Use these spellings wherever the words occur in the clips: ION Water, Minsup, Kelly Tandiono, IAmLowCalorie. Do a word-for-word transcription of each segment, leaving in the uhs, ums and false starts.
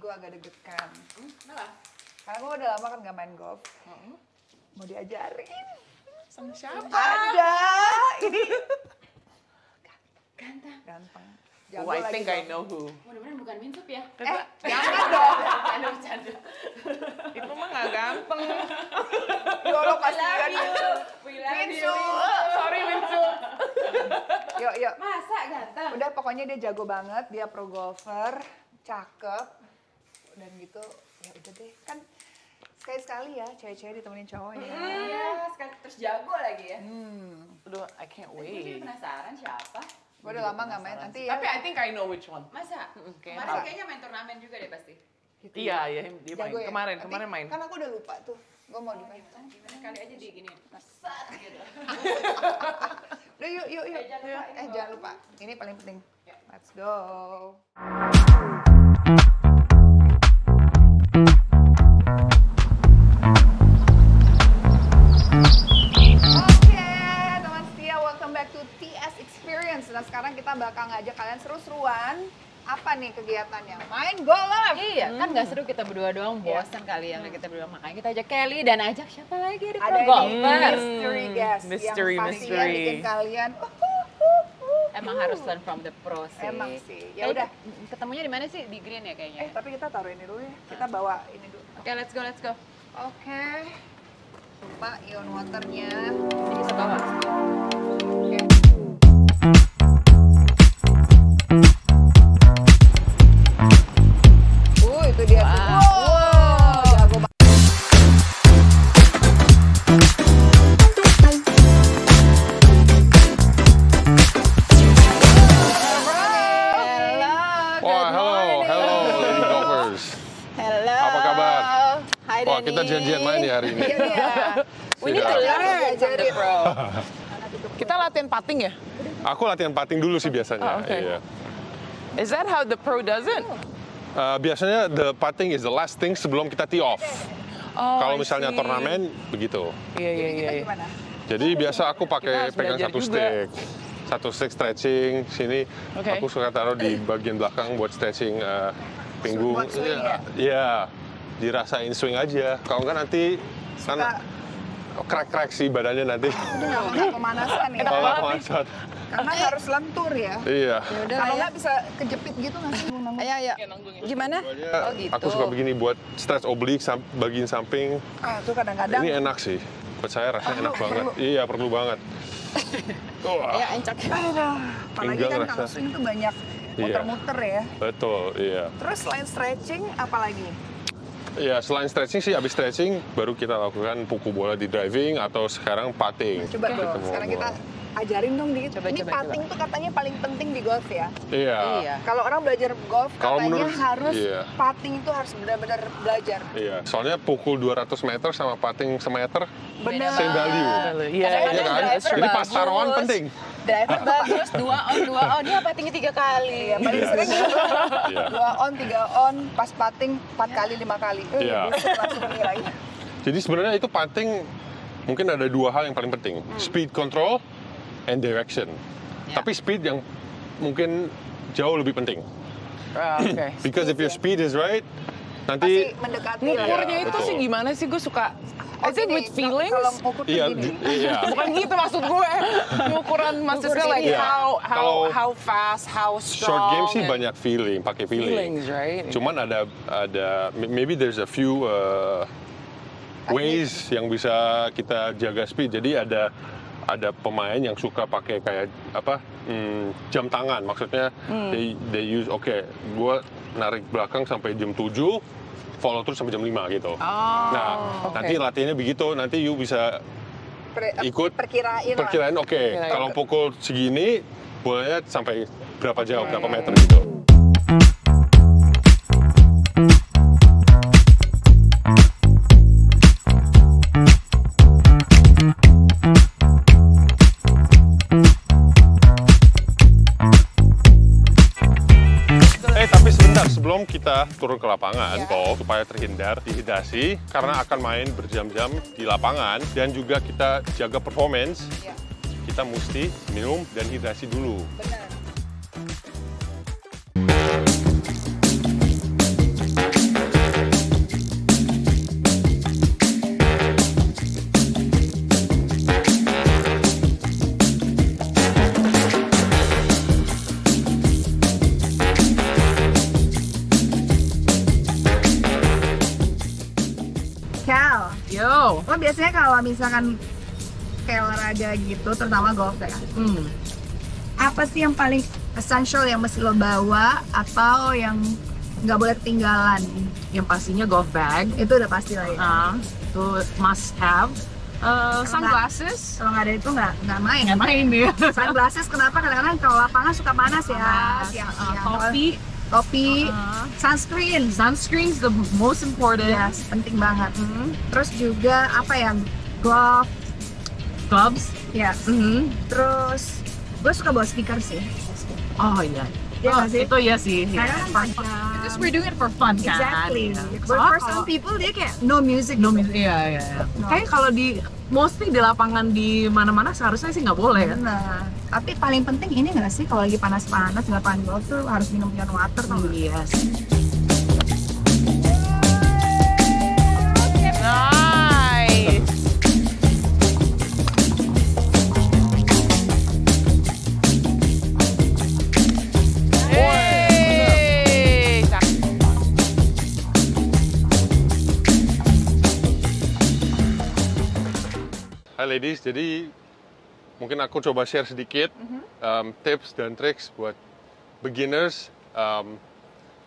gue agak deg-degan. Hmm, kenapa? Karena gue udah lama kan gak main golf. Hmm. Mau diajarin. Sama siapa? Ada. Ini. Ganteng. Ganteng. Jago oh, I think I know who. Mudah-mudahan bukan Minsup ya? Eh, jangan dong. Jangan bercanda. Itu mah gak gampang. Yolo kasihan. Minsup. Sorry Minsup. Yuk, yuk. Masa ganteng? Udah pokoknya dia jago banget, dia pro golfer, cakep. Dan gitu, ya udah deh. Kan sekali-sekali ya cewek-cewek ditemenin cowoknya. Mm, iya, sekali terus jago lagi ya. Hmm. Aduh, I can't wait. Jadi penasaran siapa? Gue udah lama gak main, nanti ya. Tapi I think I know which one. Masa? Okay. Kemarin kayaknya main turnamen juga deh pasti. Gitu. Iya, iya, dia main. Ya? Kemarin, nanti, kemarin main. Kan aku udah lupa tuh. Gue mau oh, dimain. Gimana, gimana kali aja dia gini. Masat gitu. Udah yuk, yuk, yuk. Eh, jangan lupa. Eh, jangan lupa. Ini paling penting. Yeah. Let's go. Nah sekarang kita bakal ngajak kalian seru-seruan, apa nih kegiatannya? Main golf! Iya, hmm. kan gak seru kita berdua doang, bosan yeah. kali yang hmm. kita berdua. Makanya kita ajak Kelly dan ajak siapa lagi ada pro golfer? Ada mystery guest mystery, yang pastinya mystery. bikin kalian uh, uh, uh, uh, emang uh. harus learn from the pro sih. Emang sih, ya udah. Ketemunya di mana sih? Di green ya kayaknya? Eh tapi kita taruh ini dulu ya, kita bawa ini dulu. Oke okay, let's go, let's go. Oke, okay. Lupa ion waternya. Ini bisa bawa. Oke. Okay. Kita janjian main ya hari ini. We need to learn from the pro. Kita latihan pating ya? Aku latihan pating dulu sih biasanya. Oh, okay. yeah. Is that how the pro does it? Uh, biasanya the pating is the last thing sebelum kita tee off. Oh, kalau misalnya turnamen begitu. Iya iya iya. Jadi biasa aku pakai pegang satu juga. stick, satu stick stretching sini. Okay. Aku suka taruh di bagian belakang buat stretching uh, pinggung. Iya. Yeah. Dirasain swing aja, kalau enggak nanti kan krek-krek sih badannya nanti. Udah nggak pemanasan ya? Nggak pemanasan. Karena harus lentur ya? Iya. Kalau nggak bisa kejepit gitu nanti. Ayo, ayo. Gimana? Oh gitu. Aku suka begini buat stretch oblique bagian samping. Ah, itu kadang-kadang. Ini enak sih. Buat saya rasanya enak banget. Iya, perlu banget. Iya, encok. Apalagi kan kalau swing tuh banyak muter-muter ya? Betul, iya. Terus selain stretching, apa lagi? Ya, selain stretching sih, habis stretching baru kita lakukan pukul bola di driving atau sekarang putting. Coba dong, sekarang kita ajarin dong dikit. Coba, Ini coba, putting coba. tuh katanya paling penting di golf ya? Iya. iya. Kalau orang belajar golf Kalo katanya menurut, harus iya. putting itu harus benar-benar belajar. Iya, soalnya pukul dua ratus meter sama putting semeter bener. same value. Iya, iya kan? Jadi pas taruhan penting. Driver bagus, dua on, dua on, dia patingnya tiga kali. Ya, paling sering gitu. Dua on, tiga on, pas pating empat kali, lima kali. Eh, yeah. lagi. Jadi sebenarnya itu pating mungkin ada dua hal yang paling penting, hmm. speed control and direction. Yeah. Tapi speed yang mungkin jauh lebih penting. Uh, okay. Because if your speed is right, nanti ngukurnya ya, itu betul. sih gimana sih gue suka oh, I think gini, with feelings iya, iya. bukan gitu maksud gue ukuran maksudnya like iya. how how Kalo how fast how strong short game sih banyak feeling pakai feeling feelings, right? cuman ada ada maybe there's a few uh, ways yang bisa kita jaga speed. Jadi ada ada pemain yang suka pakai kayak apa hmm, jam tangan maksudnya hmm. they they use oke okay, gue narik belakang sampai jam tujuh, follow terus sampai jam lima gitu. Oh, nah, okay. nanti latihannya begitu, nanti you bisa ikut perkirain. Perkirain oke, okay. kalau pukul segini bolanya sampai berapa jauh, okay. berapa meter gitu. Kita turun ke lapangan yeah. supaya terhindar dehidrasi karena akan main berjam-jam di lapangan dan juga kita jaga performance yeah. kita mesti minum dan hidrasi dulu. Benar. Kel, yo. Lo biasanya kalau misalkan kayak olahraga gitu, terutama golf ya, hmm. apa sih yang paling essential yang mesti lo bawa atau yang nggak boleh ketinggalan? Yang pastinya golf bag, itu udah pasti lah ya. Uh, itu must have. Uh, sunglasses, kalau nggak ada itu nggak nggak main. Nggak main dia. Sunglasses kenapa? Kadang-kadang kalau lapangan suka panas ya. Siang, uh, siang. Topi, topi, uh, sunscreen. Sunscreen's the most important. Yes, penting banget. Mm-hmm. Terus juga apa ya? Glove, gloves. Ya. Yes. Mm-hmm. Terus, gue suka bawa speaker sih. Oh iya. Yeah, oh, itu ya sih. Yeah. Because we're doing it for fun kan. Exactly. Yeah. But so, for some people dia kayak no music. No music. Iya yeah, iya. Yeah, yeah. Kayak kalau di mostly di lapangan di mana-mana seharusnya sih nggak boleh. Nah, tapi paling penting ini nggak sih kalau lagi panas-panas di lapangan golf tuh harus minum I O N Water tuh. Iya. Yes. Nice. Hai ladies, jadi mungkin aku coba share sedikit mm-hmm. um, tips dan tricks buat beginners. Um,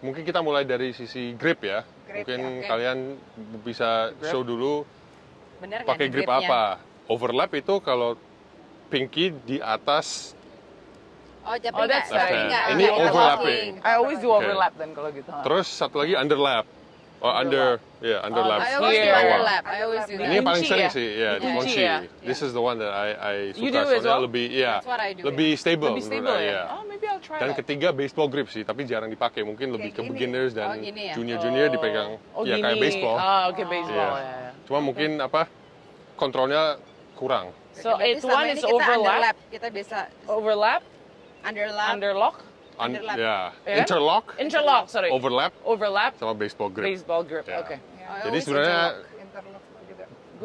mungkin kita mulai dari sisi grip ya. Grip, mungkin ya, okay. Kalian bisa grip. Show dulu pakai grip gripnya? Apa. Overlap itu kalau pinky di atas. Oh, jadi oh, that's right. Right. Right. Ini okay. Overlapping. I always do overlap okay. Then kalau gitu. Terus satu lagi underlap. Oh, under, yeah, underlap. I always do underlap. I always do that. Ini paling sering sih, yeah, di kunci. This is the one that I I suka soalnya lebih, yeah, lebih stable. Lebih stable, yeah. Oh, maybe I'll try. Dan ketiga baseball grip sih, tapi jarang dipakai. Mungkin lebih ke beginners dan junior-junior dipegang, ya kayak baseball. Oh, oke baseball. Cuma mungkin apa, kontrolnya kurang. So itu one is overlap. Kita bisa overlap, underlap, underlock. Un Interlap. Yeah. Yeah. Interlock, interlock, sorry. Overlap, overlap, sama baseball grip. Baseball grip, yeah. Oke. Okay. Yeah. Jadi sebenarnya interlock. Interlock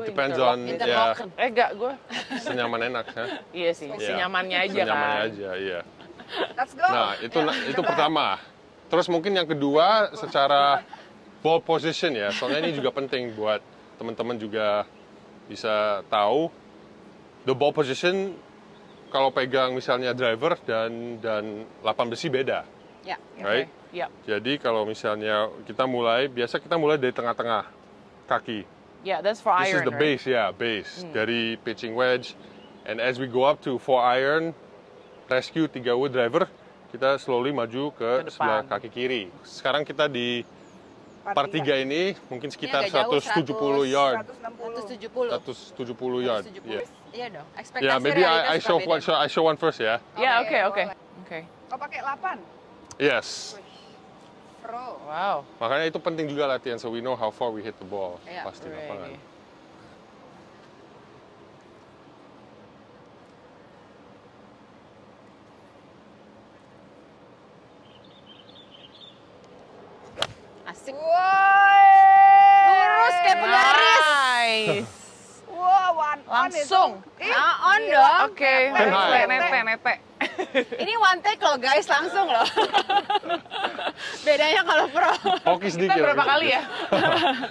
depends interlock. On interlock. Ya. Eh enggak, gue senyaman enak ya. Iya sih, yeah. Senyamannya aja kan. Senyamannya aja, iya. Let's go. Nah, itu yeah. Itu pertama. Terus mungkin yang kedua secara ball position ya. Soalnya ini juga penting buat teman-teman juga bisa tahu the ball position. Kalau pegang misalnya driver dan dan lapan besi beda, yeah, right? Okay. Yeah. Jadi kalau misalnya kita mulai, biasa kita mulai dari tengah-tengah kaki. Yeah, that's for iron. This is the right? Base, yeah, base mm. Dari pitching wedge, and as we go up to four iron, rescue tiga wood driver, kita slowly maju ke, ke sebelah kaki kiri. Sekarang kita di Par tiga ini mungkin sekitar jauh, seratus tujuh puluh yard. seratus enam puluh. seratus tujuh puluh yard. Iya yeah. Dong. Ekspektasi yeah, maybe I, I show one show, I show one first ya. Yeah. Ya, oke oke. Oke. Kau pakai delapan? Yes. Pro. Wow. Makanya itu penting juga latihan so we know how far we hit the ball. Yeah. Pasti lapangan. Asik. Wow. Lurus kayak penggaris. Nice. Wow, one on. Langsung. On dong. Oke. Nete, nete. Ini one take loh guys, langsung loh. Bedanya kalau pro. Hoki sedikit. Kita berapa kali ya?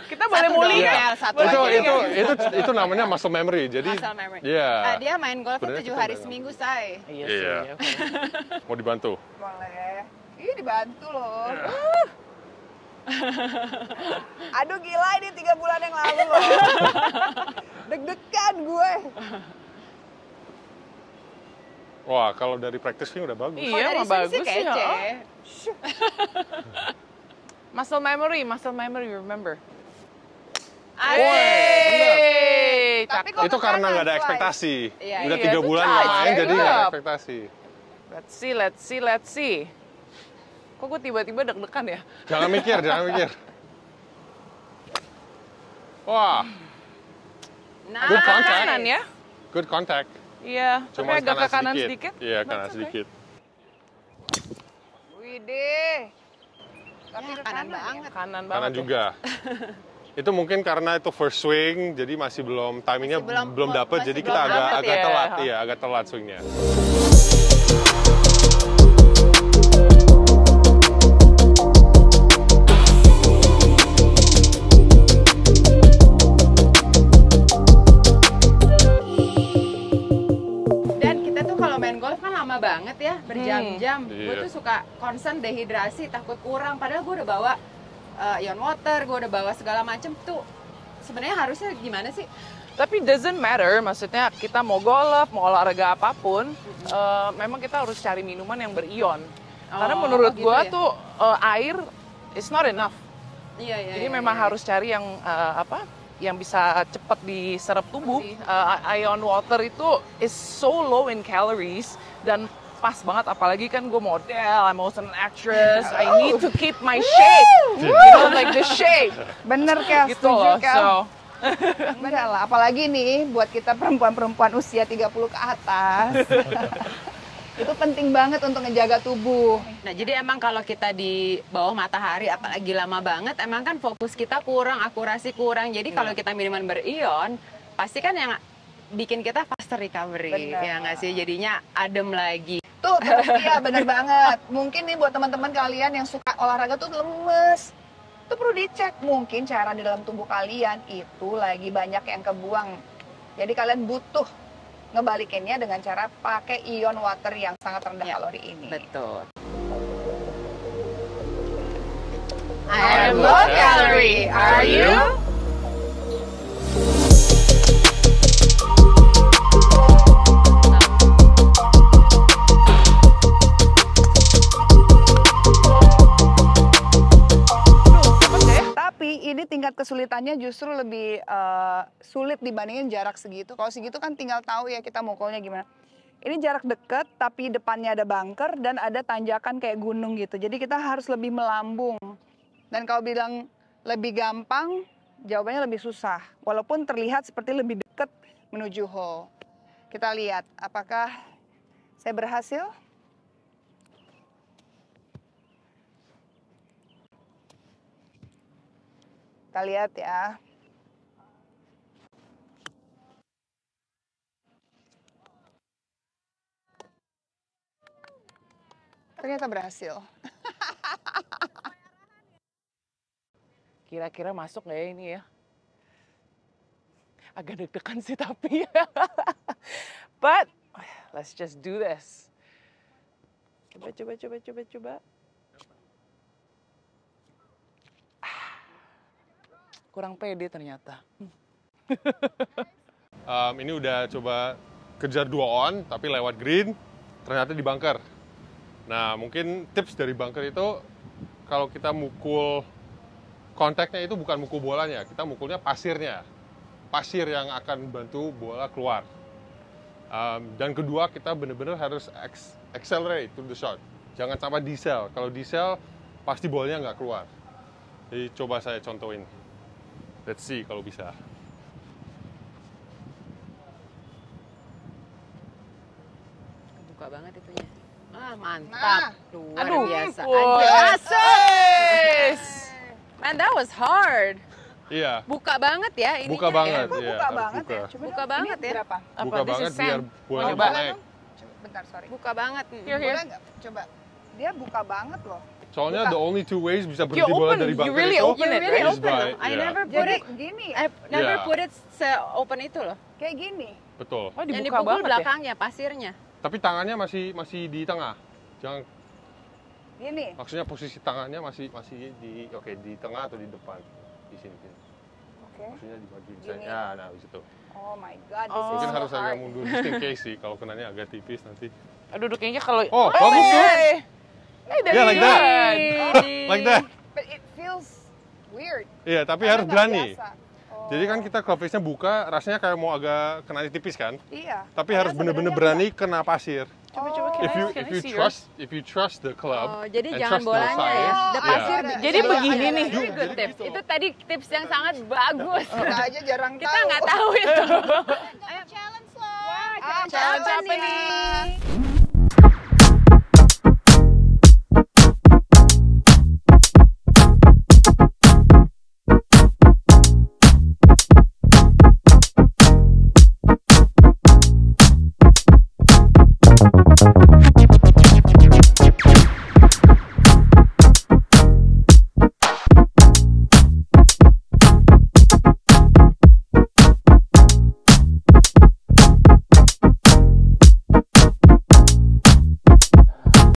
Kita boleh mulia ya. Satu itu, itu, itu, itu namanya muscle memory. Jadi, muscle memory. Yeah. Uh, dia main golf tujuh hari seminggu, say. Iya sih. Yeah. Okay. Mau dibantu? Boleh. Ih, dibantu loh. Yeah. Uh. Aduh gila ini tiga bulan yang lalu loh. Deg-degan gue. Wah kalau dari praktisnya udah bagus. Iya oh, bagus sih kece. Oh. Muscle memory, muscle memory, remember. Woi, itu karena nggak ada ekspektasi. Iya, udah tiga iya, bulan nggak main jadi nggak ada ekspektasi. Let's see, let's see, let's see. Kok gue tiba-tiba deg-degan ya? Jangan mikir, jangan mikir. Wah. Nice. Good contact. Kanan ya? Good contact. Iya, cuma agak ke kanan sedikit. Iya, kanan sedikit. Widih. Tapi ya, kanan, kanan banget. Kanan banget. Kanan juga. Itu mungkin karena itu first swing, jadi masih belum timingnya masih belum, belum dapet, jadi belum kita agak dapet, agak ya. Telat, iya, agak telat swingnya. ya berjam-jam. Hmm. Gue tuh suka concern dehidrasi, takut kurang. Padahal gue udah bawa uh, Ion Water, gue udah bawa segala macem tuh. Sebenarnya harusnya gimana sih? Tapi doesn't matter, maksudnya kita mau golf, mau olahraga apapun, mm-hmm. uh, memang kita harus cari minuman yang berion. Oh, karena menurut gitu gua ya? tuh uh, air is not enough. Iya, iya, Jadi iya, memang iya. harus cari yang uh, apa, yang bisa cepat diserap tubuh. Uh, Ion Water itu is so low in calories dan pas banget, apalagi kan gue model, I'm also an actress, I need to keep my shape, you know, like the shape. Bener Kel, gitu setuju Kel. So. Bener lah, apalagi nih buat kita perempuan-perempuan usia tiga puluh ke atas. Itu penting banget untuk ngejaga tubuh. Nah jadi emang kalau kita di bawah matahari, apalagi lama banget, emang kan fokus kita kurang, akurasi kurang. Jadi kalau kita minuman berion, pasti kan yang bikin kita faster recovery. Bener. Ya nggak sih? Jadinya adem lagi. Tuh, terus iya bener banget. Mungkin nih buat teman-teman kalian yang suka olahraga tuh lemes, itu perlu dicek. Mungkin cara di dalam tubuh kalian itu lagi banyak yang kebuang. Jadi kalian butuh ngebalikinnya dengan cara pakai Ion Water yang sangat rendah ya, kalori ini. Betul. I am low calorie, are you? Ini tingkat kesulitannya justru lebih uh, sulit dibandingin jarak segitu. Kalau segitu kan tinggal tahu ya kita mukulnya gimana. Ini jarak dekat tapi depannya ada bunker dan ada tanjakan kayak gunung gitu. Jadi kita harus lebih melambung. Dan kalau bilang lebih gampang, jawabannya lebih susah. Walaupun terlihat seperti lebih dekat menuju hole. Kita lihat apakah saya berhasil? Kita lihat ya. Ternyata berhasil. Kira-kira masuk nggak ya ini ya? Agak deg-degan sih tapi. But let's just do this. Coba, coba, coba, coba, coba. Kurang pede ternyata. um, ini udah coba kejar dua on, tapi lewat green, ternyata di bunker. Nah, mungkin tips dari bunker itu, kalau kita mukul kontaknya itu bukan mukul bolanya, kita mukulnya pasirnya. Pasir yang akan bantu bola keluar. Um, dan kedua, kita benar-benar harus accelerate to the shot. Jangan sampai diesel. Kalau diesel, pasti bolanya nggak keluar. Jadi, coba saya contohin. Let's see kalau bisa. Kebuka banget itunya. Ah, mantap. Nah. Luar Aduh. biasa. Aduh. Man, that was hard. Iya. Buka banget ya ini. Buka banget, ya. Buka banget ya. Coba buka banget ya. Berapa? Buka banget biar bolanya naik. Bentar, sorry. Buka banget. Boleh nggak? Coba. Dia buka banget loh. Soalnya buka. The only two ways bisa berhenti bola dari bunker itu. You really itu, open it, right? Really open by, I yeah. never put Jadi, it gini. I never yeah. put it se-open itu loh. Kayak gini. Betul. Oh, yang dipukul belakangnya, ya? Pasirnya. Tapi tangannya masih masih di tengah. Jangan. Gini. Maksudnya posisi tangannya masih masih di oke okay, di tengah atau di depan di sini. sini. Oke. Okay. Maksudnya di bagian sini. Ya, nah di situ. Oh my God. This Mungkin is harus so agak mundur just in case sih. Kalau kenanya agak tipis nanti. Aduh, kayaknya kalau. Oh, bagus tuh. Yeah, like that. Like that. But it feels weird. Iya, yeah, tapi Karena harus berani. Oh. Jadi kan kita clubface-nya buka, rasanya kayak mau agak kena tipis kan? Iya. Yeah. Tapi Karena harus benar-benar berani enggak. kena pasir. Coba-coba oh. If you if you trust if you trust the club. Oh, jadi jangan bolanya science, ya. The pasir. Yeah. Jadi yeah. begini nih. Itu good tips. Itu tadi tips yang sangat bagus. Kita aja jarang tahu. Kita nggak tahu itu. Ayo challenge loh. Wah, challenge apa nih?